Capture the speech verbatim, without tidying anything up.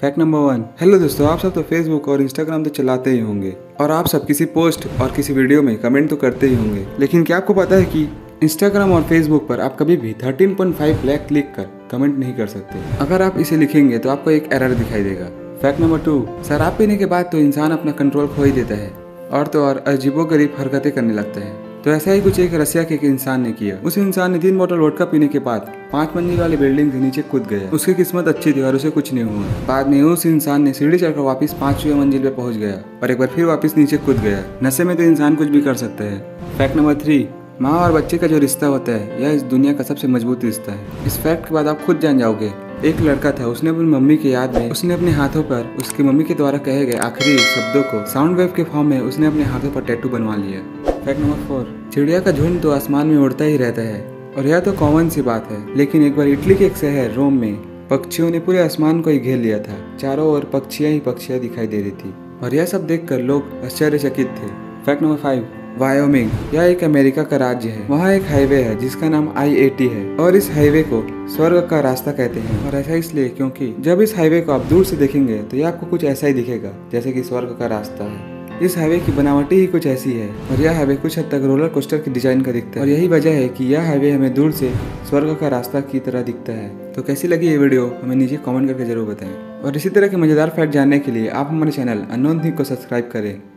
Fact number one. Hello दोस्तों, आप सब तो फेसबुक और इंस्टाग्राम तो चलाते ही होंगे और आप सब किसी पोस्ट और किसी वीडियो में कमेंट तो करते ही होंगे, लेकिन क्या आपको पता है कि इंस्टाग्राम और फेसबुक पर आप कभी भी तेरह पॉइंट पाँच लाख लिख कर कमेंट नहीं कर सकते। अगर आप इसे लिखेंगे तो आपको एक एरर दिखाई देगा। Fact number two. शराब पीने के बाद तो इंसान अपना कंट्रोल खो ही देता है और तो और अजीबोगरीब हरकतें करने लगता है। तो ऐसा ही कुछ एक रसिया के एक इंसान ने किया। उस इंसान ने तीन बोतल वोडका पीने के बाद पांच मंजिल वाली बिल्डिंग के नीचे कूद गया। उसकी किस्मत अच्छी थी और उसे कुछ नहीं हुआ। बाद में उस इंसान ने सीढ़ी चढ़कर वापस पांचवी मंजिल पे पहुंच गया और एक बार फिर वापस नीचे कूद गया। नशे में तो इंसान कुछ भी कर सकता है। Fact number three. माँ और बच्चे का जो रिश्ता होता है यह इस दुनिया का सबसे मजबूत रिश्ता है। इस फैक्ट के बाद आप खुद जान जाओगे। एक लड़का था, उसने अपनी मम्मी की याद में उसने अपने हाथों पर उसकी मम्मी के द्वारा कहे गए आखिरी शब्दों को साउंड वेव के फॉर्म में उसने अपने हाथों पर टैटू बनवा लिया। Fact number four. चिड़िया का झुंड तो आसमान में उड़ता ही रहता है और यह तो कॉमन सी बात है, लेकिन एक बार इटली के एक शहर रोम में पक्षियों ने पूरे आसमान को ही घेर लिया था। चारों ओर पक्षियाँ ही पक्षियाँ दिखाई दे रही थी और यह सब देखकर लोग आश्चर्यचकित थे। Fact number five. वायोमिंग यह एक अमेरिका का राज्य है। वहाँ एक हाईवे है जिसका नाम आई एटी है और इस हाईवे को स्वर्ग का रास्ता कहते हैं। और ऐसा इसलिए क्योंकि जब इस हाईवे को आप दूर से देखेंगे तो यह आपको कुछ ऐसा ही दिखेगा जैसे कि स्वर्ग का रास्ता है। इस हाईवे की बनावटी ही कुछ ऐसी है और यह हाईवे कुछ हद तक रोलर कोस्टर की डिजाइन का दिखता है और यही वजह है कि यह हाईवे हमें दूर से स्वर्ग का रास्ता की तरह दिखता है। तो कैसी लगी ये वीडियो हमें नीचे कॉमेंट करके जरूर बताएं और इसी तरह के मजेदार फैक्ट जानने के लिए आप हमारे चैनल अननोन थिंग को सब्सक्राइब करें।